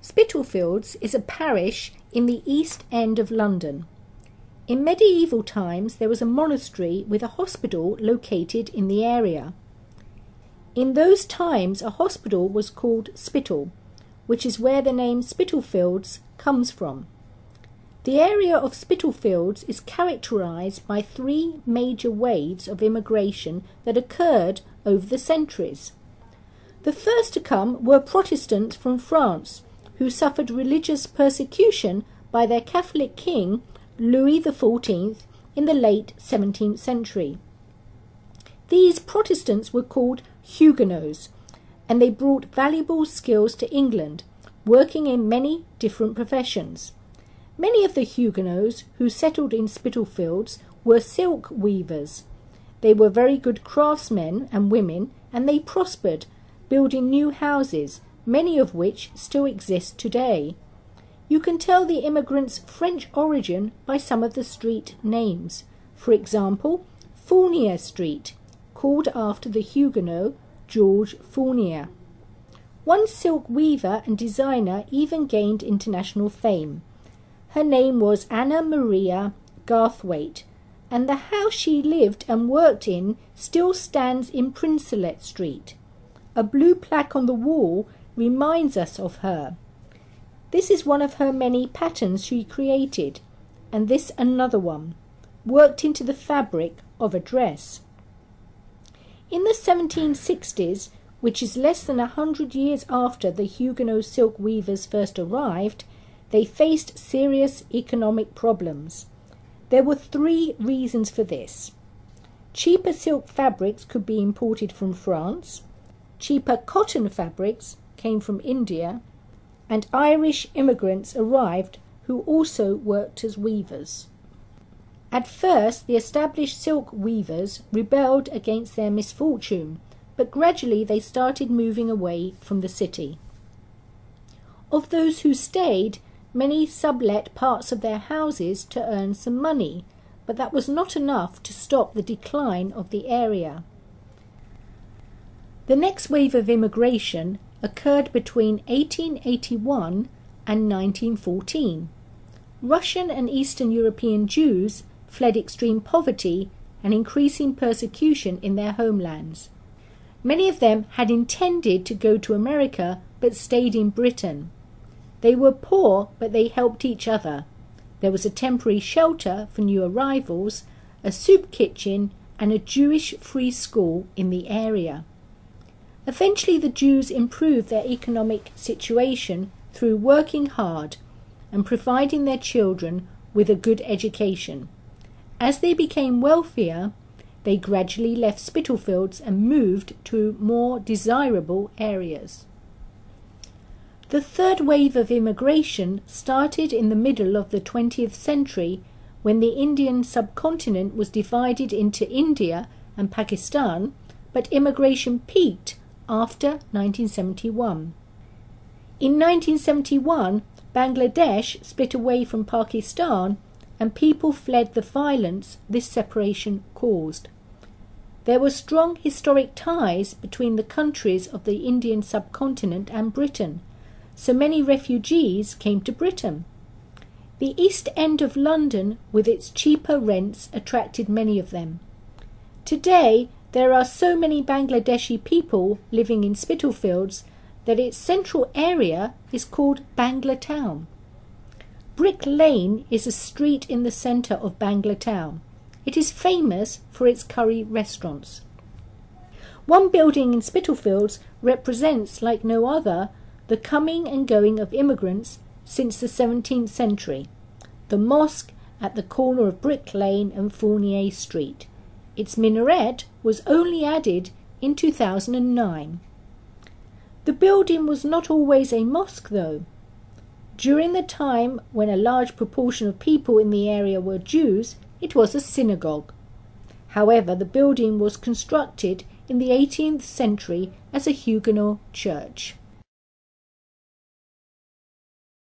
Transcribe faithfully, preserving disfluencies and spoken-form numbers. Spitalfields is a parish in the East End of London. In medieval times there was a monastery with a hospital located in the area. In those times a hospital was called Spital, which is where the name Spitalfields comes from. The area of Spitalfields is characterised by three major waves of immigration that occurred over the centuries. The first to come were Protestants from France, who suffered religious persecution by their Catholic king Louis the fourteenth in the late seventeenth century. These Protestants were called Huguenots, and they brought valuable skills to England, working in many different professions. Many of the Huguenots who settled in Spitalfields were silk weavers. They were very good craftsmen and women, and they prospered, building new houses, many of which still exist today. You can tell the immigrants' French origin by some of the street names. For example, Fournier Street, called after the Huguenot George Fournier. One silk weaver and designer even gained international fame. Her name was Anna Maria Garthwaite, and the house she lived and worked in still stands in Princelet Street. A blue plaque on the wall reminds us of her. This is one of her many patterns she created, and this another one, worked into the fabric of a dress. In the seventeen sixties, which is less than a hundred years after the Huguenot silk weavers first arrived, they faced serious economic problems. There were three reasons for this. Cheaper silk fabrics could be imported from France, cheaper cotton fabrics came from India, and Irish immigrants arrived who also worked as weavers. At first, the established silk weavers rebelled against their misfortune, but gradually they started moving away from the city. Of those who stayed, many sublet parts of their houses to earn some money, but that was not enough to stop the decline of the area. The next wave of immigration occurred between eighteen eighty-one and nineteen fourteen. Russian and Eastern European Jews fled extreme poverty and increasing persecution in their homelands. Many of them had intended to go to America but stayed in Britain. They were poor, but they helped each other. There was a temporary shelter for new arrivals, a soup kitchen, and a Jewish free school in the area. Eventually the Jews improved their economic situation through working hard and providing their children with a good education. As they became wealthier, they gradually left Spitalfields and moved to more desirable areas. The third wave of immigration started in the middle of the twentieth century, when the Indian subcontinent was divided into India and Pakistan, but immigration peaked after nineteen seventy-one. In nineteen seventy-one, Bangladesh split away from Pakistan and people fled the violence this separation caused. There were strong historic ties between the countries of the Indian subcontinent and Britain, so many refugees came to Britain. The East End of London, with its cheaper rents, attracted many of them. Today, there are so many Bangladeshi people living in Spitalfields that its central area is called Banglatown. Brick Lane is a street in the centre of Banglatown. It is famous for its curry restaurants. One building in Spitalfields represents, like no other, the coming and going of immigrants since the seventeenth century, the mosque at the corner of Brick Lane and Fournier Street. Its minaret was only added in two thousand nine. The building was not always a mosque, though. During the time when a large proportion of people in the area were Jews, it was a synagogue. However, the building was constructed in the eighteenth century as a Huguenot church.